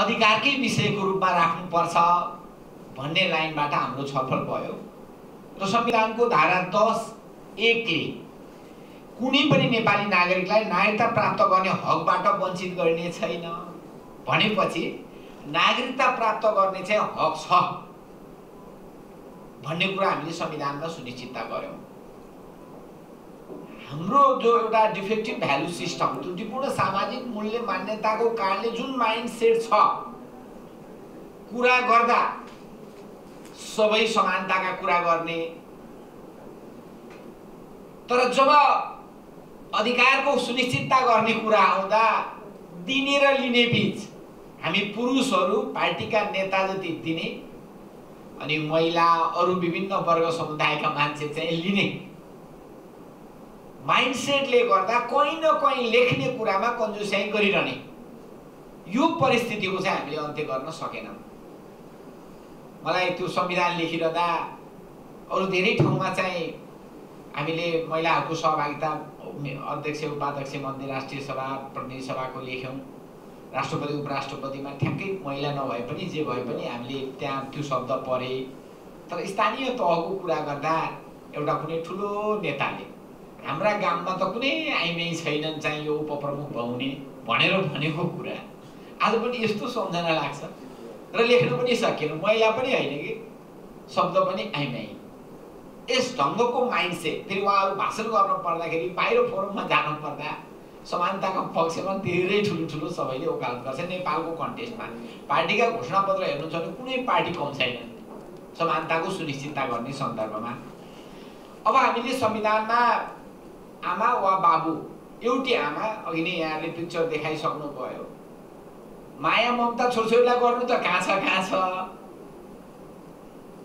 अधिकारकै विषयको रूपमा राख्नुपर्छ भन्ने लाइनबाट हाम्रो छलफल भयो र संविधानको धारा 10(1) ले कुनै पनि नेपाली नागरिकलाई नागरिकता प्राप्त गर्ने हकबाट वञ्चित गरिने छैन भनेपछि नागरिकता प्राप्त गर्ने चाहिँ हक छ भन्ने कुरा हामीले संविधानमा सुनिश्चितता गर्यौं। हाम्रो जो एउटा डिफेक्टिभ भ्यालु सिस्टम त्रुटिपूर्ण सामाजिक मूल्य मान्यताको कारणले जुन माइन्डसेट छ, कुरा गर्दा सबै समानताका कुरा गर्ने, तर जब अधिकारको सुनिश्चितता गर्ने कुरा आउँदा दिने र लिने बीच हामी पुरुषहरू पार्टीका नेता जति दिने अनि महिला अरु विभिन्न वर्ग समुदायका मान्छे चाहिँ लिने माइन्डसेटले गर्दा कहीँ न कहीँ लेख्ने कुरामा कन्जुस्याई गरिरहने, यो परिस्थितिको चाहिँ हामीले अन्त्य गर्न सकेनौं। मलाई त्यो संविधान लेखिरहँदा अरु धेरै ठाउँमा चाहिँ हामीले महिलाहरूको सहभागिता अध्यक्ष उपाध्यक्ष मन्त्री राष्ट्रिय सभा प्रतिनिधि सभाको लेख्यौं, राष्ट्रपति उपराष्ट्रपतिमा ठ्याक्कै महिला नभए पनि जे भए पनि हामीले त्यहाँ त्यो शब्द परे। तर स्थानीय तहको कुरा गर्दा एउटा कुनै ठुलो नेताले हाम्रा गाउँमा त कुनै आइमै छैनन् चाहिँ यो उपप्रमुख बनाउने भनेर भनेको कुरा आज पनि यस्तो सम्झना लाग्छ र लेख्नु पनि सकिएन, महिला पनि होइन कि शब्द पनि आइमै। यस ढङ्गको माइन्डसेट फेरि उहाँहरू भाषण गर्न पर्दाखेरि बाहिर फोरममा जानु पर्दा समानताको पक्षमा धेरै ठुलो ठुलो सबैले ओकालत गर्छ। नेपालको कन्टेस्टमा पार्टीका घोषणापत्र हेर्नुहुन्छ भने कुनै पार्टी कम छैन समानताको सुनिश्चितता गर्ने सन्दर्भमा। अब हामीले संविधानमा आमा वा बाबु, एउटी आमा, अघि नै यहाँले पिक्चर देखाइसक्नु भयो, माया ममता छोरछोरीलाई गर्नु त कहाँ छ,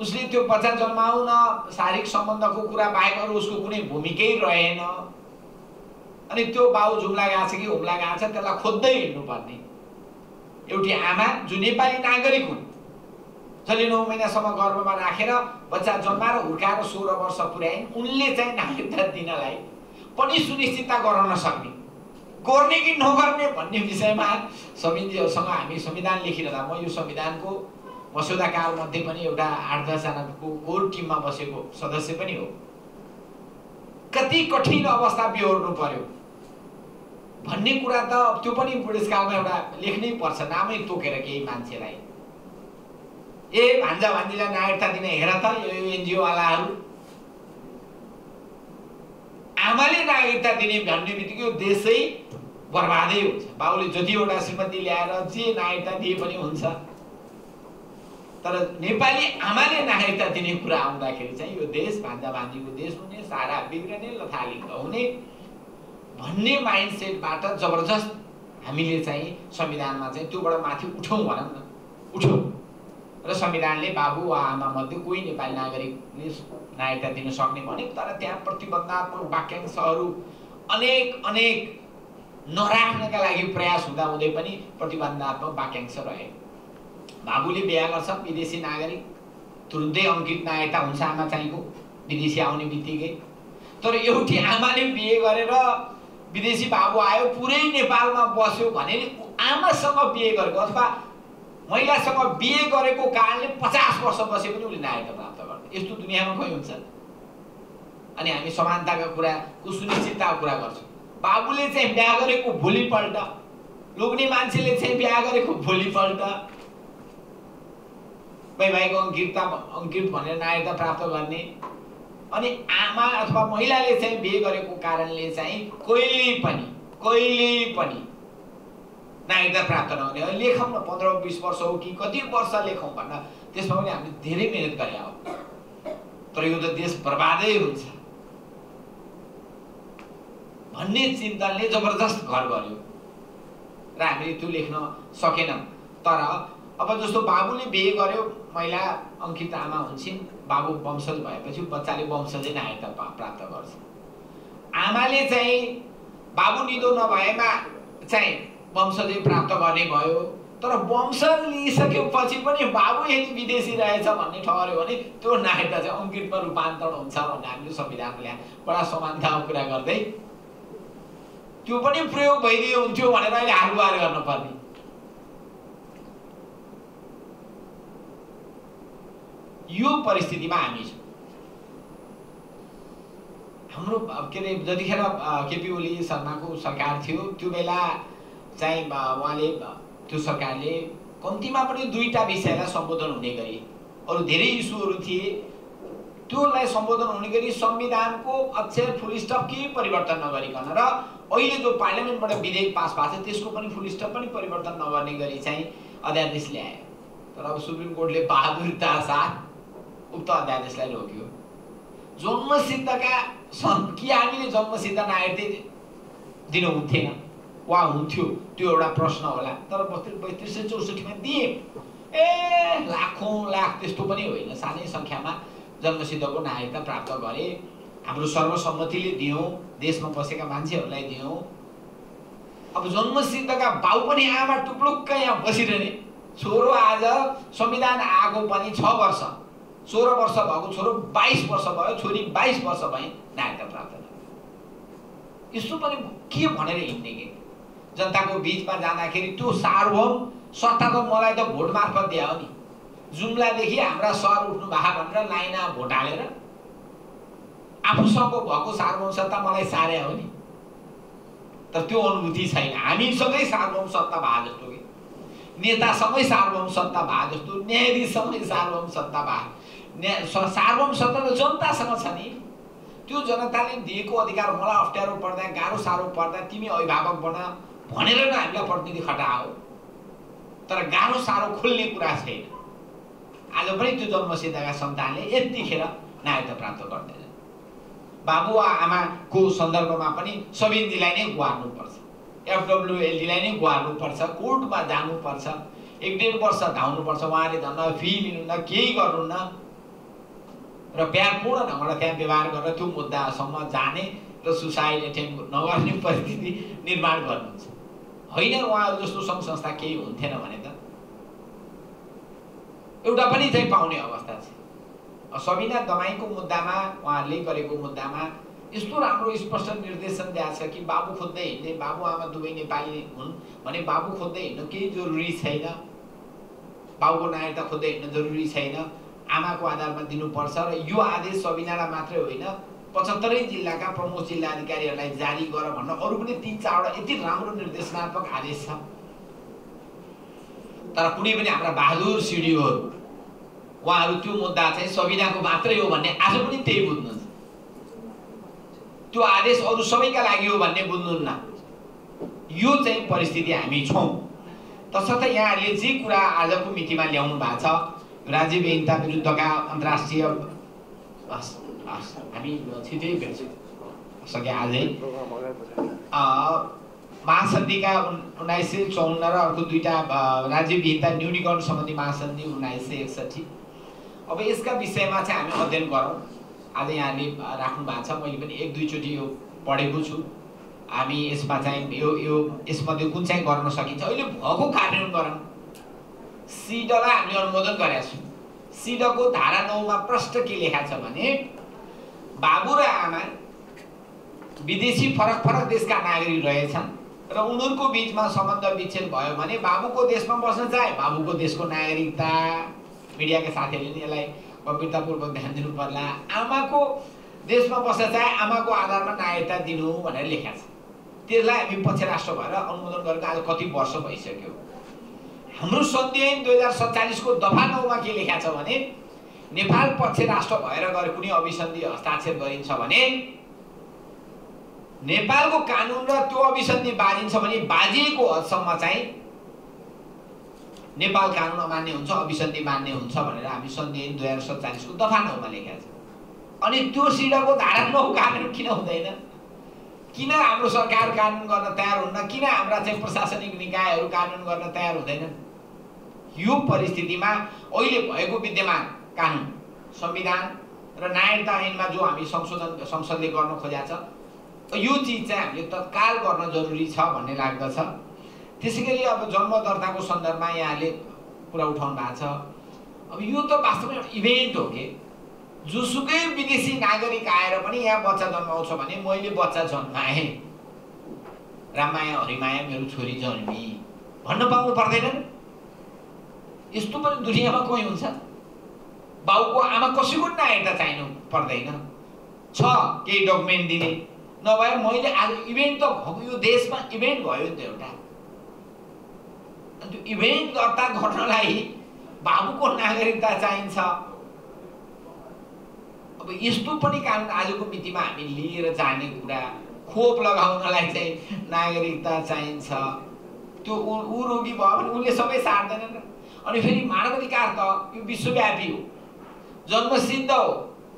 उसले त्यो बच्चा जन्माउन शारीरिक सम्बन्धको कुरा बाहेक अरू उसको कुनै भूमिकै रहेन, अनि त्यो बाउ जुम्ला गएको छ कि हुम्ला गएको छ त्यसलाई खोज्दै हिँड्नुपर्ने एउटी आमा जो नेपाली नागरिक हुन्, जसले 9 महिनासम्म गर्भमा राखेर बच्चा जन्माएर हुर्काएर 16 वर्ष पुर्याइन्, उनले चाहिँ नागरिकता दिनलाई पनि सुनिश्चितता गराउन सक्ने, गर्ने कि नगर्ने भन्ने विषयमा संविधानसँग हामी संविधान लेखिरहँदा म यो संविधानको मस्यौदाकारमध्ये पनि एउटा 8-10 जनाको कोर टिममा बसेको सदस्य पनि हो। कति कठिन अवस्था बिहोर्नु पर्यो भन्ने कुरा त त्यो पनि बुढेसकालमा एउटा लेख्नै पर्छ नामै तोकेर केही मान्छेलाई। ए भान्जा भान्जीलाई नागरिकता दिन हेर त यो एनजिओवालाहरू, आमाले नागरिकता दिने भन्ने बित्तिकै देशै बर्बादै हुन्छ। बाउले जतिवटा श्रीमती ल्याएर जे नागरिकता दिए पनि हुन्छ, तर नेपाली आमाले नागरिकता दिने कुरा आउँदाखेरि चाहिँ यो देश भान्जा भान्जीको देश हुने, सारा बिग्रने, लथालिङ्ग हुने भन्ने माइन्डसेटबाट जबरजस्त हामीले चाहिँ संविधानमा चाहिँ त्योबाट माथि उठौँ, भनौँ न उठौँ र संविधानले बाबु वा आमा मध्ये कोही नेपाली नागरिकले नागरिकता दिन सक्ने भन्यो, तर त्यहाँ प्रतिबन्धात्मक वाक्यांशहरू अनेक नराख्नका लागि प्रयास हुँदाहुँदै पनि प्रतिबन्धात्मक वाक्यांश रहे। बाबुले बिहा गर्छन् विदेशी नागरिक, तुरुन्तै अङ्कित नागरिकता हुन्छ आमा चाहिँको विदेशी आउने बित्तिकै, तर एउटी आमाले बिहे गरेर विदेशी बाबु आयो पुरै नेपालमा बस्यो भने आमासँग बिहे गरेको अथवा महिलासँग बिहे गरेको कारणले 50 वर्ष बसे पनि उसले नागरिकता प्राप्त गर्छ। यस्तो दुनियाँमा कहीँ हुन्छ? अनि हामी समानताका कुरा सुनिश्चितताको कुरा गर्छौँ, बाबुले चाहिँ बिहा गरेको भोलिपल्ट, लोग्ने मान्छेले चाहिँ बिहा गरेको भोलिपल्ट वैवाहिक अङ्कित भनेर नागरिकता प्राप्त गर्ने, अनि आमा अथवा महिलाले चाहिँ बिहे गरेको कारणले चाहिँ कहिले पनि नागरिकता प्राप्त नहुने। अनि लेखौँ न 15-20 वर्ष हो कि कति वर्ष लेखौँ भन्न, त्यसमा पनि हामीले धेरै मिहिनेत गरे हो, तर यो त देश बर्बादै हुन्छ भन्ने चिन्तनले जबरजस्त घर गर्यो र हामीले त्यो लेख्न सकेनौँ। तर अब जस्तो बाबुले बिहे गर्यो, महिला अङ्कित आमा हुन्छन्, बाबु वंशज भएपछि बच्चाले वंशजै नागरिकता प्राप्त गर्छ। आमाले चाहिँ बाबु निधो नभएमा चाहिँ वंशजै प्राप्त गर्ने भयो, तर वंशज लिइसकेपछि पनि बाबु यदि विदेशी रहेछ भन्ने ठहर्यो भने त्यो नागरिकता चाहिँ अङ्कितमा रूपान्तरण हुन्छ भन्ने हामीले संविधानमा ल्याए। बडा समानताको कुरा गर्दै त्यो पनि प्रयोग भइदियो हुन्थ्यो भनेर अहिले हालुहार गर्नुपर्ने यो परिस्थितिमा हामी छौं। हाम्रो के अरे जतिखेर केपी ओली शर्माको सरकार थियो त्यो बेला चाहिँ उहाँले त्यो सरकारले कम्तीमा पनि दुईटा विषयलाई सम्बोधन हुने गरी अरु धेरै इस्युहरु थिए त्योलाई सम्बोधन हुने गरी संविधानको अक्षर फुल स्टप के परिवर्तन नगरिकन र अहिले जो पार्लियामेन्टबाट विधेयक पास भएको छ त्यसको पनि फुल स्टप पनि परिवर्तन नगर्ने गरी चाहिँ अध्यादेश ल्याए। तर अब सुप्रिम कोर्टले बहादुरता साथ उक्त अध्यादेशलाई रोक्यो। जन्मसिद्धका कि हामीले जन्मसिद्ध नागरिक दिनु हुन्थेन वा हुन्थ्यो त्यो एउटा प्रश्न होला। तर 3264 मा दिए ए लाखौं लाख त्यस्तो पनि होइन सानै संख्यामा जन्मसिद्धको नागरिकता प्राप्त गरे। हाम्रो सर्वसम्मतिले दियौं, देशमा बसेका मान्छेहरूलाई दियौं। अब जन्मसिद्धका बाउ पनि आमा टुप्लुक्क यहाँ बसिरहने, छोरो आज संविधान आएको पनि 6 वर्ष 16 वर्ष भएको छोरो 22 वर्ष भयो, छोरी 22 वर्ष भए नागरिकता प्राप्त भयो। यस्तो पनि के भनेर हिँड्ने के जनताको बीचमा जाँदाखेरि त्यो सार्वभौम सत्ता त मलाई त भोट मार्फत दिया हो नि, जुम्ला देखि हाम्रा सर उठ्नु भा भनेर लाइना भोट हालेर आफूसँग भएको सार्वभौम सत्ता मलाई सारे हो नि। तर त्यो अनुभूति छैन। हामीसँगै सार्वभौम सत्ता भा जस्तो कि नेतासँगै सार्वभौम सत्ता भा जस्तो न्यायाधीशसँगै सार्वभौम सत्ता भा सार्वभौम सत्ता त जनतासँग छ नि। त्यो जनताले दिएको अधिकार मलाई अप्ठ्यारो पर्दा गाह्रो साह्रो पर्दा तिमी अभिभावक बन भनेर नै हामीलाई प्रतिनिधि खटाओ। तर गाह्रो साह्रो खुल्ने कुरा छैन। आज पनि त्यो जन्मसिद्धका सन्तानले यतिखेर नागरिकता प्राप्त गर्दैन। बाबु वा आमाको सन्दर्भमा पनि संविधिलाई नै गुहार्नुपर्छ, एफडब्ल्युएलडीलाई नै गुहार्नुपर्छ, कोर्टमा जानुपर्छ, 1.5 वर्ष धाउनुपर्छ। उहाँले धन्न फी लिनुहुन्न, केही गर्नुहुन्न र प्यारपूर्ण ढङ्गबाट त्यहाँ व्यवहार गरेर त्यो मुद्दासम्म जाने र सुसाइड एटेम्प नगर्ने परिस्थिति निर्माण गर्नुहुन्छ। होइन उहाँहरू जस्तो सङ्घ संस्था केही हुन्थेन भने त एउटा पनि चाहिँ पाउने अवस्था छ। सबिना दमाईको मुद्दामा उहाँले गरेको मुद्दामा यस्तो राम्रो स्पष्ट निर्देशन दिएको छ कि बाबु खोज्दै हिँड्ने, बाबुआमा दुवै नेपाली हुन् भने बाबु खोज्दै हिँड्नु केही जरुरी छैन, बाबुको नागरिकता खोज्दै हिँड्नु जरुरी छैन, आमाको आधारमा दिनुपर्छ। र यो आदेश सबिनालाई मात्रै होइन 75 जिल्लाका प्रमुख जिल्ला अधिकारीहरूलाई जारी गर भन्न अरू पनि 3-4 वटा यति राम्रो निर्देशनात्मक आदेश छ। तर कुनै पनि हाम्रा बहादुर सिडिओहरू उहाँहरू त्यो मुद्दा चाहिँ संविधानको मात्रै हो भन्ने आज पनि त्यही बुझ्नुहुन्छ, त्यो आदेश अरू सबैका लागि हो भन्ने बुझ्नुहुन्न। यो चाहिँ परिस्थिति हामी छौँ। तसर्थ यहाँहरूले जे कुरा आजको मितिमा ल्याउनु भएको छ राज्यविहीनता विरुद्धका अन्तर्राष्ट्रिय हामी छिटै भेट्छौँ सके आजै महासन्धिका 1954 र अर्को दुईटा राज्यविहीनता न्यूनीकरण सम्बन्धी महासन्धि 1961। अब यसका विषयमा चाहिँ हामी अध्ययन गरौँ। आज यहाँले राख्नु भएको छ, मैले पनि 1-2 चोटि यो पढेको छु। हामी यसमा चाहिँ यो यसमध्ये कुन चाहिँ गर्न सकिन्छ अहिले भएको कार्यान्वयन गरौँ। सिडलाई हामीले अनुमोदन गरेका छौँ। सिडको धारा 9 मा प्रष्ट के लेखा छ भने बाबु र आमा विदेशी फरक फरक देशका नागरिक रहेछन् र उनीहरूको बीचमा सम्बन्ध विच्छेद भयो भने बाबुको देशमा बस्न चाहे बाबुको देशको नागरिकता, मिडियाका साथीहरूले नि यसलाई गम्भीरतापूर्वक ध्यान दिनु पर्ला, आमाको देशमा बस्न चाहे आमाको आधारमा नागरिकता दिनु भनेर लेखा छ। त्यसलाई हामी पक्ष राष्ट्र भएर अनुमोदन गरेको आज कति वर्ष भइसक्यो। हाम्रो संधि 2047 को दफा 9 मा के लेखा छ भने नेपाल पक्ष राष्ट्र भएर गएर कुनै अभिसन्धि हस्ताक्षर गरिन्छ भने नेपालको कानून र त्यो अभिसन्धि बाजिन्छ भने बाजिएको हदसम्म चाहिँ नेपाल कानून अमान्य हुन्छ, अभिसन्धि मान्य हुन्छ भनेर हामी संधि 2047 को दफा 9 मा लेखेका छौँ। अनि त्यो सिडको धारा 9 कानुन किन हुँदैन? किन हाम्रो सरकार कानुन गर्न तयार हुन्न? किन हाम्रा चाहिँ प्रशासनिक निकायहरू कानुन गर्न तयार हुँदैनन्? यो परिस्थितिमा अहिले भएको विद्यमान कानुन, संविधान र नागरिकता ऐनमा जो हामी संशोधन संसदले गर्न खोजेको छ यो चीज चाहिँ हामीले तत्काल गर्न जरुरी छ भन्ने लाग्दछ। त्यसैगरी अब जन्म दर्ताको सन्दर्भमा यहाँले कुरा उठाउनु भएको छ। अब यो त वास्तवमा एउटा इभेन्ट हो के जोसुकै विदेशी नागरिक आएर पनि यहाँ बच्चा जन्माउँछ भने मैले बच्चा जन्माएँ, राममाया हरिमाया मेरो छोरी जन्मी भन्न पाउनु पर्दैन? यस्तो पनि दुनियाँमा कोही हुन्छ? बाउको आमा कसैको नायता चाहिनु पर्दैन छ केही डकुमेन्ट दिने नभए मैले आज इभेन्ट त भयो यो देशमा इभेन्ट भयो नि एउटा त्यो इभेन्ट गर्दा घटनालाई बाबुको नागरिकता चाहिन्छ अब यस्तो पनि कारण आजको मितिमा हामी लिएर जाने कुरा खोप लगाउनलाई चाहिँ नागरिकता चाहिन्छ त्यो उ रोगी भयो भने उनले सबै सार्दैनन् अनि फेरि मानवाधिकार त यो विश्वव्यापी हो जन्मसिद्ध हो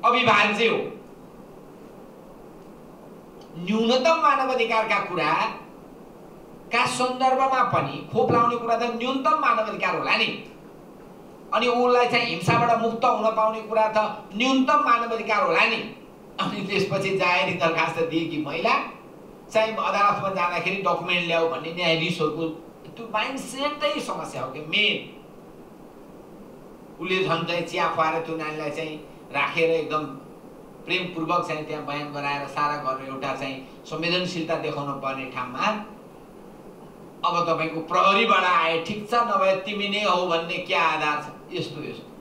अविभाज्य हो न्यूनतम मानवाधिकारका कुरा का सन्दर्भमा पनि खोप लाउने कुरा त न्यूनतम मानवाधिकार होला नि अनि उनलाई चाहिँ हिंसाबाट मुक्त हुन पाउने कुरा त न्यूनतम मानवाधिकार होला नि अनि त्यसपछि जाहेरी दरखास्त दिएकी महिला चाहिँ अदालतमा जाँदाखेरि डकुमेन्ट ल्याऊ भन्ने न्यायाधीशहरुको त्यो माइन्ड सेटै समस्या हो के मेन उले झन् चाहिँ चिया खुवाएर त्यो नानीलाई चाहिँ राखेर एकदम प्रेमपूर्वक चाहिँ त्यहाँ बयान गराएर सारा गरेर एउटा चाहिँ संवेदनशीलता देखाउन पर्ने ठाउँमा अब तपाईको प्रहरीबाट आए ठीक छ नभए तिमी नै हो भन्ने के आधार छ यस्तो यस्तो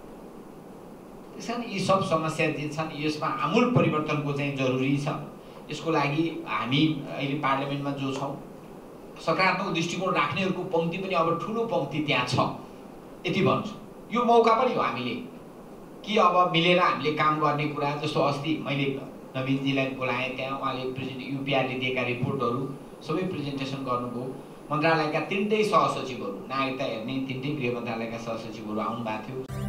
त्यसैले यी सब समस्या जे छन् यसमा आमूल परिवर्तनको चाहिँ जरुरी छ यसको लागि हामी अहिले पार्लियामेन्टमा जो छौं सकारात्मक दृष्टिकोण राख्नेहरुको पंक्ति पनि अब ठूलो पंक्ति त्यहाँ छ यति भन्छु यो मौका पनि हो हामीले कि अब मिलेर हामीले काम गर्ने कुरा जस्तो अस्ति मैले नवीनजीलाई बोलाए त्यहाँ उहाँले प्रेजेन्ट यूपीआरले दिएका रिपोर्टहरु सबै प्रेजेन्टेसन गर्नुभयो मन्त्रालयका तीनटै सहसचिवहरु नागरिकता हेर्ने तीनटै गृह मन्त्रालयका सहसचिवहरु आउनु भएको थियो।